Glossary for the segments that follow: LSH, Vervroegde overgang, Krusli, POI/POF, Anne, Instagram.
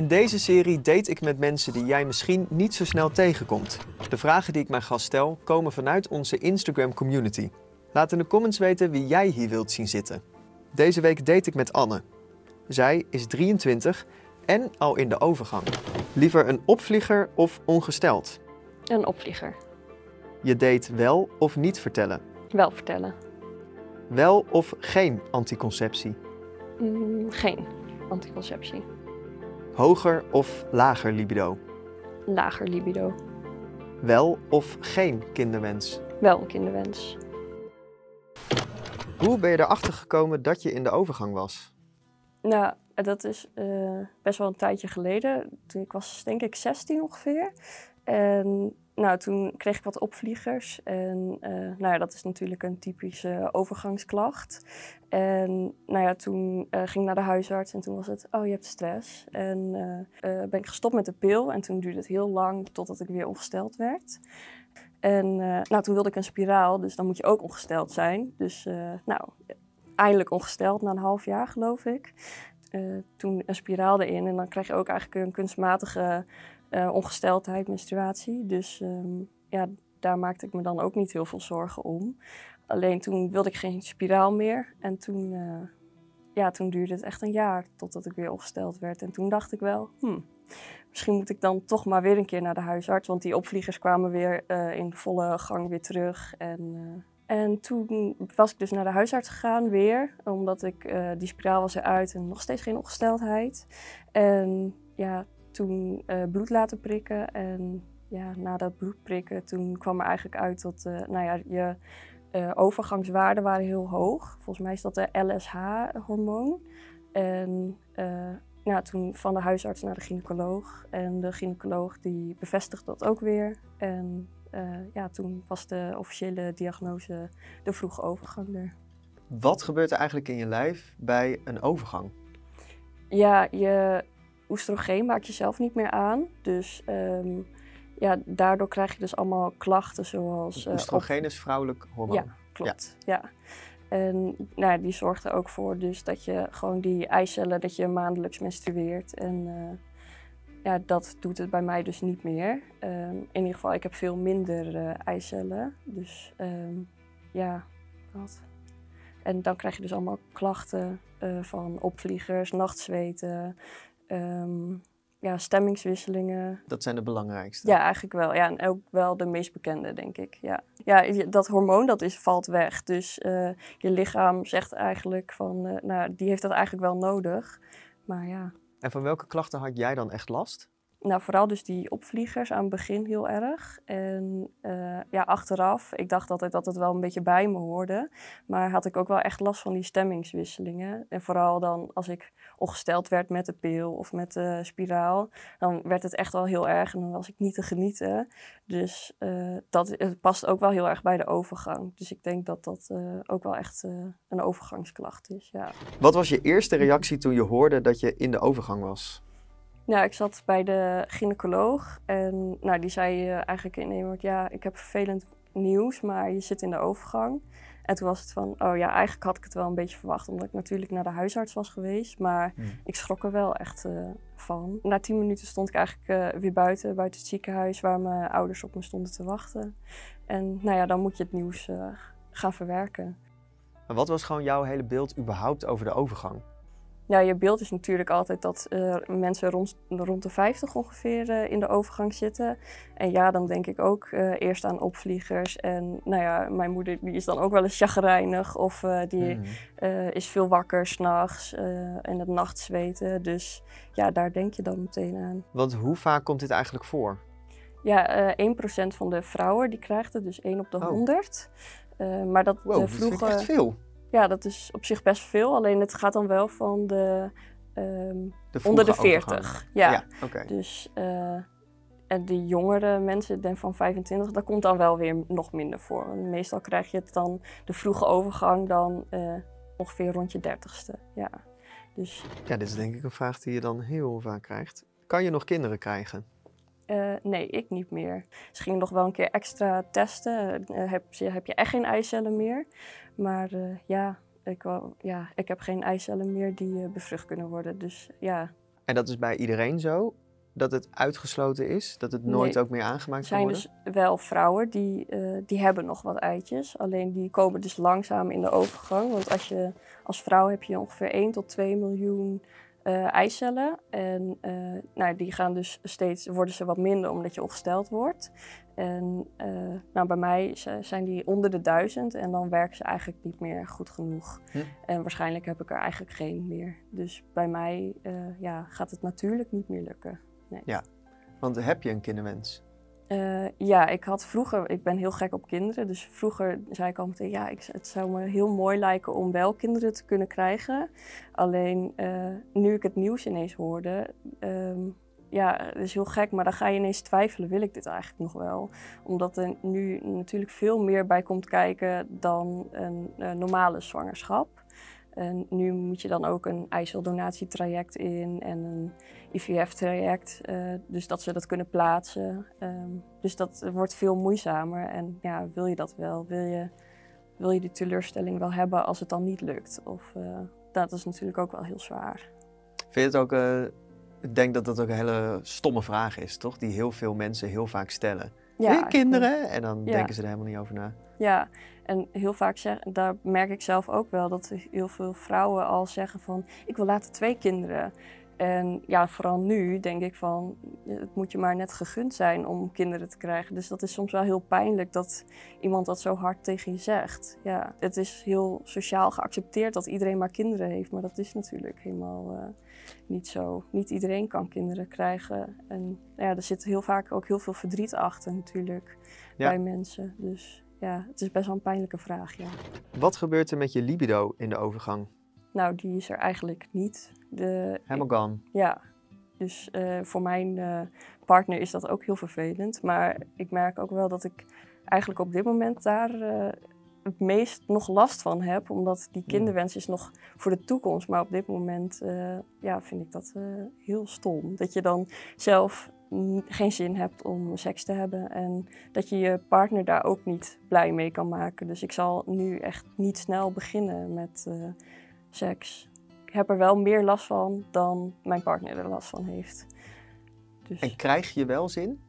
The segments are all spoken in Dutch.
In deze serie date ik met mensen die jij misschien niet zo snel tegenkomt. De vragen die ik mijn gast stel komen vanuit onze Instagram-community. Laat in de comments weten wie jij hier wilt zien zitten. Deze week date ik met Anne. Zij is 23 en al in de overgang. Liever een opvlieger of ongesteld? Een opvlieger. Je date wel of niet vertellen? Wel vertellen. Wel of geen anticonceptie? Geen anticonceptie. Hoger of lager libido? Lager libido. Wel of geen kinderwens? Wel kinderwens. Hoe ben je erachter gekomen dat je in de overgang was? Nou, dat is best wel een tijdje geleden. Ik was denk ik 16 ongeveer. En nou, toen kreeg ik wat opvliegers. En nou ja, dat is natuurlijk een typische overgangsklacht. En nou ja, toen ging ik naar de huisarts en toen was het, oh, je hebt stress. En ben ik gestopt met de pil en toen duurde het heel lang totdat ik weer ongesteld werd. En nou, toen wilde ik een spiraal, dus dan moet je ook ongesteld zijn. Dus nou, eindelijk ongesteld na een half jaar, geloof ik. Toen een spiraal erin en dan krijg je ook eigenlijk een kunstmatige ongesteldheid, menstruatie. Dus ja, daar maakte ik me dan ook niet heel veel zorgen om. Alleen toen wilde ik geen spiraal meer en toen, ja, toen duurde het echt een jaar totdat ik weer ongesteld werd. En toen dacht ik wel, misschien moet ik dan toch maar weer een keer naar de huisarts. Want die opvliegers kwamen weer in volle gang weer terug. En toen was ik dus naar de huisarts gegaan weer. Omdat ik die spiraal was eruit en nog steeds geen ongesteldheid. En ja, toen bloed laten prikken. En ja, na dat bloed prikken toen kwam er eigenlijk uit dat nou ja, je overgangswaarden waren heel hoog. Volgens mij is dat de LSH-hormoon. En nou, toen van de huisarts naar de gynaecoloog. En de gynaecoloog die bevestigde dat ook weer. En ja, toen was de officiële diagnose de vroege overgang er. Wat gebeurt er eigenlijk in je lijf bij een overgang? Ja, je oestrogeen maakt jezelf niet meer aan. Dus ja, daardoor krijg je dus allemaal klachten zoals... Oestrogeen is vrouwelijk hormoon. Ja, klopt. Ja. Ja. En nou ja, die zorgt er ook voor dus dat je gewoon die eicellen, dat je maandelijks menstrueert. En ja, dat doet het bij mij dus niet meer. In ieder geval, ik heb veel minder eicellen. Dus ja, dat. En dan krijg je dus allemaal klachten van opvliegers, nachtzweten, ja, stemmingswisselingen. Dat zijn de belangrijkste? Ja, eigenlijk wel. Ja, en ook wel de meest bekende, denk ik. Ja, ja, dat hormoon dat valt weg. Dus je lichaam zegt eigenlijk van, nou, die heeft dat eigenlijk wel nodig. Maar ja. En van welke klachten had jij dan echt last? Nou, vooral dus die opvliegers aan het begin heel erg. En ja, achteraf, ik dacht altijd dat het wel een beetje bij me hoorde. Maar had ik ook wel echt last van die stemmingswisselingen. En vooral dan als ik ongesteld werd met de pil of met de spiraal. Dan werd het echt wel heel erg en dan was ik niet te genieten. Dus dat het past ook wel heel erg bij de overgang. Dus ik denk dat dat ook wel echt een overgangsklacht is, ja. Wat was je eerste reactie toen je hoorde dat je in de overgang was? Nou, ik zat bij de gynaecoloog en nou, die zei eigenlijk in één woord, ja, ik heb vervelend nieuws, maar je zit in de overgang. En toen was het van, oh ja, eigenlijk had ik het wel een beetje verwacht, omdat ik natuurlijk naar de huisarts was geweest, maar ik schrok er wel echt van. Na 10 minuten stond ik eigenlijk weer buiten het ziekenhuis, waar mijn ouders op me stonden te wachten. En nou ja, dan moet je het nieuws gaan verwerken. En wat was gewoon jouw hele beeld überhaupt over de overgang? Nou, je beeld is natuurlijk altijd dat mensen rond de 50 ongeveer in de overgang zitten. En ja, dan denk ik ook eerst aan opvliegers. En nou ja, mijn moeder die is dan ook wel eens chagrijnig of die is veel wakker 's nachts en het nachtzweten. Dus ja, daar denk je dan meteen aan. Want hoe vaak komt dit eigenlijk voor? Ja, 1% van de vrouwen die krijgt het, dus 1 op de 100. Maar dat, wow, dat vind ik echt veel. Ja, dat is op zich best veel, alleen het gaat dan wel van de onder de 40. Overgang. Ja, ja, okay. Dus en de jongere mensen, denk van 25, dat komt dan wel weer nog minder voor. Want meestal krijg je het dan de vroege overgang dan ongeveer rond je 30ste. Ja. Dus... ja, dit is denk ik een vraag die je dan heel vaak krijgt. Kan je nog kinderen krijgen? Nee, ik niet meer. Ze gingen nog wel een keer extra testen. Heb je echt geen eicellen meer? Maar ja, ik heb geen eicellen meer die bevrucht kunnen worden. Dus ja. En dat is bij iedereen zo? Dat het uitgesloten is? Dat het nooit ook meer aangemaakt kan worden? Er zijn dus wel vrouwen die hebben nog wat eitjes. Alleen die komen dus langzaam in de overgang. Want als vrouw heb je ongeveer 1 tot 2 miljoen eicellen. En die gaan dus steeds, worden ze wat minder omdat je ongesteld wordt. En bij mij zijn die onder de 1000 en dan werken ze eigenlijk niet meer goed genoeg. Hm? En waarschijnlijk heb ik er eigenlijk geen meer. Dus bij mij gaat het natuurlijk niet meer lukken. Nee. Ja, want heb je een kinderwens? Ik ben heel gek op kinderen, dus vroeger zei ik al meteen, het zou me heel mooi lijken om wel kinderen te kunnen krijgen. Alleen nu ik het nieuws ineens hoorde, het is heel gek, maar dan ga je ineens twijfelen, wil ik dit eigenlijk nog wel? Omdat er nu natuurlijk veel meer bij komt kijken dan een normale zwangerschap. En nu moet je dan ook een eiceldonatietraject in en een IVF-traject, dus dat ze dat kunnen plaatsen. Dus dat wordt veel moeizamer en wil je dat wel? Wil je die teleurstelling wel hebben als het dan niet lukt? Of, dat is natuurlijk ook wel heel zwaar. Vind je het ook, ik denk dat dat ook een hele stomme vraag is, toch? Die heel veel mensen heel vaak stellen. Ja, kinderen? En dan denken ze er helemaal niet over na. Ja, en heel vaak daar merk ik zelf ook wel dat heel veel vrouwen al zeggen van ik wil later 2 kinderen. En vooral nu denk ik van het moet je maar net gegund zijn om kinderen te krijgen. Dus dat is soms wel heel pijnlijk dat iemand dat zo hard tegen je zegt. Ja, het is heel sociaal geaccepteerd dat iedereen maar kinderen heeft, maar dat is natuurlijk helemaal niet zo. Niet iedereen kan kinderen krijgen. En er zit heel vaak ook heel veel verdriet achter natuurlijk bij mensen. Dus het is best wel een pijnlijke vraag, Wat gebeurt er met je libido in de overgang? Nou, die is er eigenlijk niet. Helemaal gone. Ja, dus voor mijn partner is dat ook heel vervelend. Maar ik merk ook wel dat ik eigenlijk op dit moment daar het meest nog last van heb. Omdat die kinderwens is nog voor de toekomst. Maar op dit moment vind ik dat heel stom. Dat je dan zelf geen zin hebt om seks te hebben en dat je je partner daar ook niet blij mee kan maken. Dus ik zal nu echt niet snel beginnen met seks. Ik heb er wel meer last van dan mijn partner er last van heeft. Dus... En krijg je wel zin?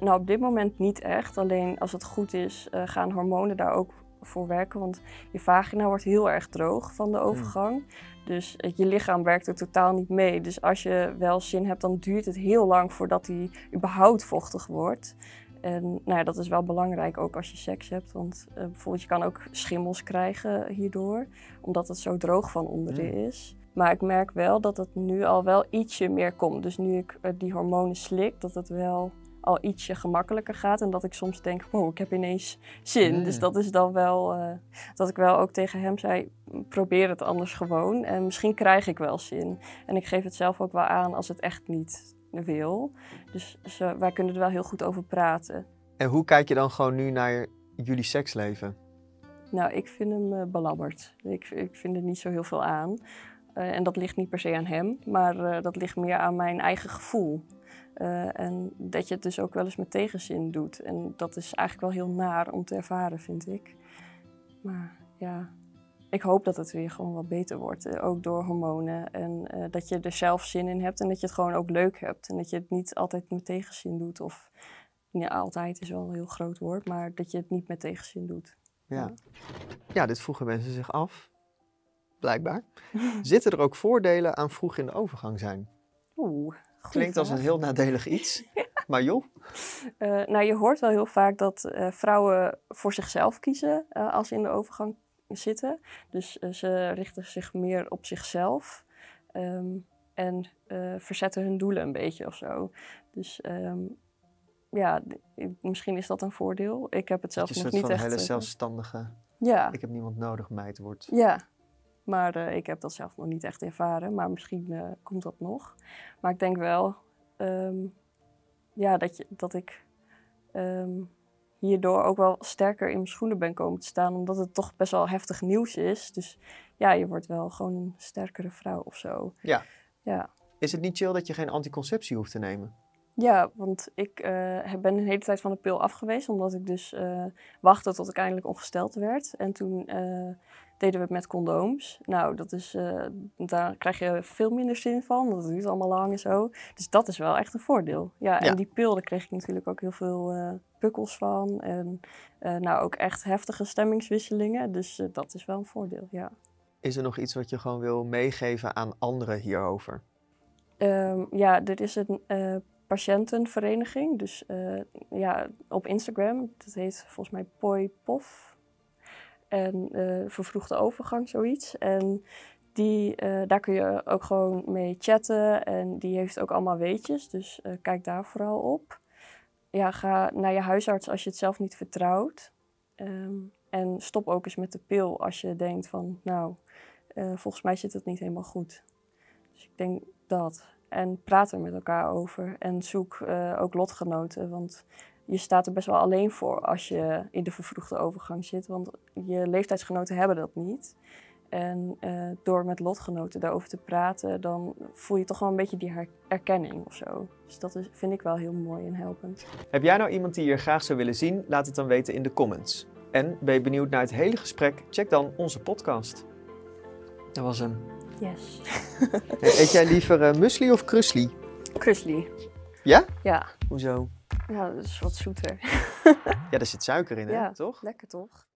Op dit moment niet echt. Alleen als het goed is gaan hormonen daar ook voor werken. Want je vagina wordt heel erg droog van de overgang. Dus je lichaam werkt er totaal niet mee. Dus als je wel zin hebt, dan duurt het heel lang voordat hij überhaupt vochtig wordt. En dat is wel belangrijk ook als je seks hebt. Want bijvoorbeeld je kan ook schimmels krijgen hierdoor. Omdat het zo droog van onderen is. Maar ik merk wel dat het nu al wel ietsje meer komt. Dus nu ik die hormonen slik, dat het wel al ietsje gemakkelijker gaat en dat ik soms denk, wow, ik heb ineens zin. Dus dat is dan wel, dat ik wel ook tegen hem zei, probeer het anders gewoon en misschien krijg ik wel zin. En ik geef het zelf ook wel aan als het echt niet wil. Dus wij kunnen er wel heel goed over praten. En hoe kijk je dan gewoon nu naar jullie seksleven? Nou, ik vind hem belabberd. Ik vind er niet zo heel veel aan. En dat ligt niet per se aan hem, maar dat ligt meer aan mijn eigen gevoel. En dat je het dus ook wel eens met tegenzin doet. En dat is eigenlijk wel heel naar om te ervaren, vind ik. Maar ik hoop dat het weer gewoon wat beter wordt. Ook door hormonen. En dat je er zelf zin in hebt en dat je het gewoon ook leuk hebt. En dat je het niet altijd met tegenzin doet. Of altijd is wel een heel groot woord, maar dat je het niet met tegenzin doet. Ja, dit vroegen mensen zich af. Blijkbaar. Zitten er ook voordelen aan vroeg in de overgang zijn? Oeh. Klinkt als een heel nadelig iets, maar joh. Je hoort wel heel vaak dat vrouwen voor zichzelf kiezen als ze in de overgang zitten. Dus ze richten zich meer op zichzelf en verzetten hun doelen een beetje of zo. Dus misschien is dat een voordeel. Ik heb het zelf nog niet echt... Een soort van hele zelfstandige, ik heb niemand nodig, meid wordt. Ja. Maar ik heb dat zelf nog niet echt ervaren, maar misschien komt dat nog. Maar ik denk wel dat ik hierdoor ook wel sterker in mijn schoenen ben komen te staan. Omdat het toch best wel heftig nieuws is. Dus je wordt wel gewoon een sterkere vrouw of zo. Ja. Ja. Is het niet chill dat je geen anticonceptie hoeft te nemen? Ja, want ik ben de hele tijd van de pil af geweest. Omdat ik dus wachtte tot ik eindelijk ongesteld werd. En toen... deden we het met condooms. Nou, dat is, daar krijg je veel minder zin van. Dat duurt allemaal lang en zo. Dus dat is wel echt een voordeel. Ja, en die pil, daar kreeg ik natuurlijk ook heel veel pukkels van. En nou, ook echt heftige stemmingswisselingen. Dus dat is wel een voordeel, ja. Is er nog iets wat je gewoon wil meegeven aan anderen hierover? Ja, er is een patiëntenvereniging. Dus ja, op Instagram. Dat heet volgens mij POI/POF. En vervroegde overgang, zoiets. En die, daar kun je ook gewoon mee chatten. En die heeft ook allemaal weetjes, dus kijk daar vooral op. Ja, ga naar je huisarts als je het zelf niet vertrouwt. En stop ook eens met de pil als je denkt van, nou, volgens mij zit het niet helemaal goed. Dus ik denk dat. En praat er met elkaar over. En zoek ook lotgenoten, want... Je staat er best wel alleen voor als je in de vervroegde overgang zit, want je leeftijdsgenoten hebben dat niet. En door met lotgenoten daarover te praten, dan voel je toch wel een beetje die erkenning of zo. Dus dat is, vind ik wel heel mooi en helpend. Heb jij nou iemand die je graag zou willen zien? Laat het dan weten in de comments. En ben je benieuwd naar het hele gesprek? Check dan onze podcast. Dat was hem. Yes. Eet jij liever muesli of krusli? Krusli. Ja? Ja. Hoezo? Ja, dat is wat zoeter. Ja, er zit suiker in, hè? Ja, toch? Lekker toch?